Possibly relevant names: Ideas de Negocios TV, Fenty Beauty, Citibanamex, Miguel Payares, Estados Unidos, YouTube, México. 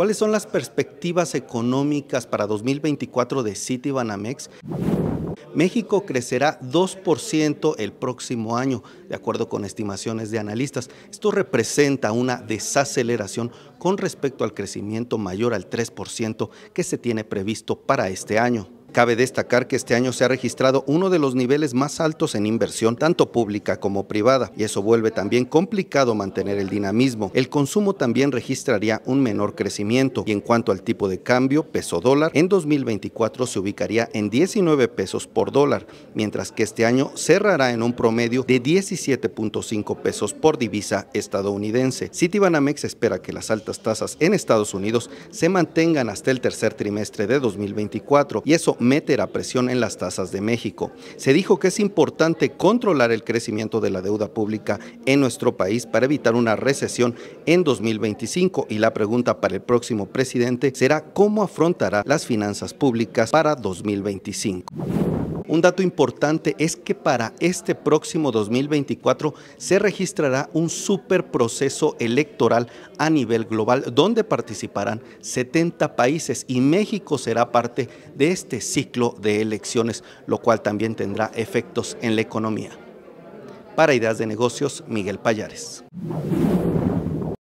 ¿Cuáles son las perspectivas económicas para 2024 de Citibanamex? México crecerá 2% el próximo año, de acuerdo con estimaciones de analistas. Esto representa una desaceleración con respecto al crecimiento mayor al 3% que se tiene previsto para este año. Cabe destacar que este año se ha registrado uno de los niveles más altos en inversión, tanto pública como privada, y eso vuelve también complicado mantener el dinamismo. El consumo también registraría un menor crecimiento, y en cuanto al tipo de cambio, peso dólar, en 2024 se ubicaría en 19 pesos por dólar, mientras que este año cerrará en un promedio de 17.5 pesos por divisa estadounidense. Citibanamex espera que las altas tasas en Estados Unidos se mantengan hasta el tercer trimestre de 2024, y eso meterá presión en las tasas de México. Se dijo que es importante controlar el crecimiento de la deuda pública en nuestro país para evitar una recesión en 2025, y la pregunta para el próximo presidente será cómo afrontará las finanzas públicas para 2025. Un dato importante es que para este próximo 2024 se registrará un superproceso electoral a nivel global donde participarán 70 países y México será parte de este ciclo de elecciones, lo cual también tendrá efectos en la economía. Para Ideas de Negocios, Miguel Payares.